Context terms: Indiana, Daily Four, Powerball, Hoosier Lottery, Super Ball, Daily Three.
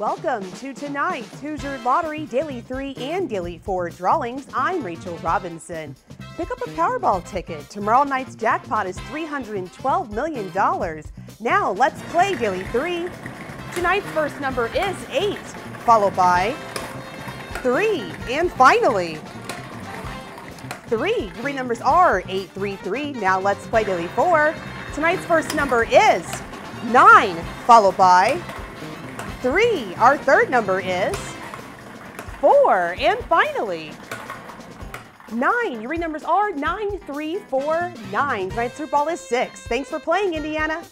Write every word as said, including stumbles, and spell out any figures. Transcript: Welcome to tonight's Hoosier Lottery Daily Three and Daily Four drawings. I'm Rachel Robinson. Pick up a Powerball ticket. Tomorrow night's jackpot is three hundred twelve million dollars. Now let's play Daily Three. Tonight's first number is eight, followed by three, and finally three. Three numbers are eight, three, three. Now let's play Daily Four. Tonight's first number is nine, followed by three. Our third number is four, and finally nine. Your read numbers are nine, three, four, nine. Tonight's Super Ball is six. Thanks for playing, Indiana.